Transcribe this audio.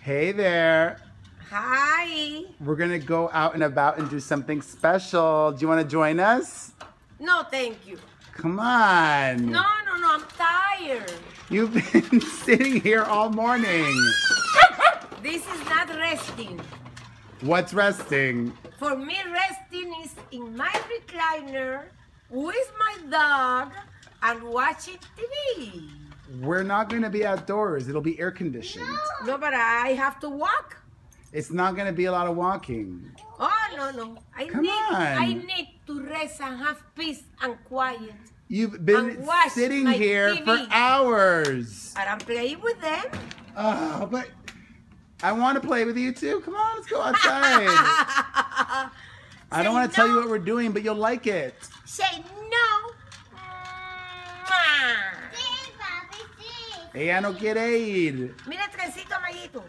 Hey there. Hi. We're going to go out and about and do something special. Do you want to join us? No, thank you. Come on. No, I'm tired. You've been sitting here all morning. This is not resting. What's resting? For me, resting is in my recliner with my dog and watching TV. We're not going to be outdoors. It'll be air conditioned. No, but I have to walk. It's not going to be a lot of walking. Oh, no. I need to rest and have peace and quiet. You've been sitting here for hours. And I'm playing with them. Oh, but I want to play with you too. Come on, let's go outside. I don't want to tell you what we're doing, but you'll like it. Say no. Ella no quiere ir. Mira, trencito, amiguito.